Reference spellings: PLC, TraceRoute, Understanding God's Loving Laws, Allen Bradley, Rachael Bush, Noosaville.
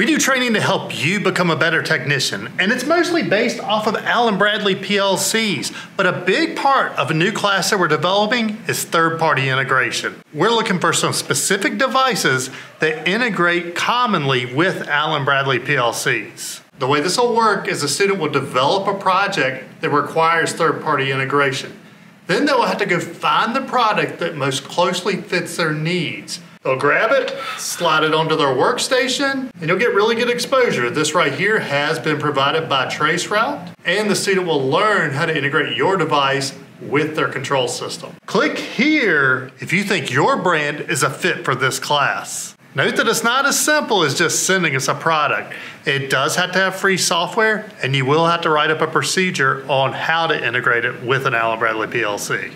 We do training to help you become a better technician, and it's mostly based off of Allen Bradley PLCs, but a big part of a new class that we're developing is third-party integration. We're looking for some specific devices that integrate commonly with Allen Bradley PLCs. The way this will work is a student will develop a project that requires third-party integration. Then they'll have to go find the product that most closely fits their needs. They'll grab it, slide it onto their workstation, and you'll get really good exposure. This right here has been provided by TraceRoute, and the student will learn how to integrate your device with their control system. Click here if you think your brand is a fit for this class. Note that it's not as simple as just sending us a product. It does have to have free software, and you will have to write up a procedure on how to integrate it with an Allen Bradley PLC.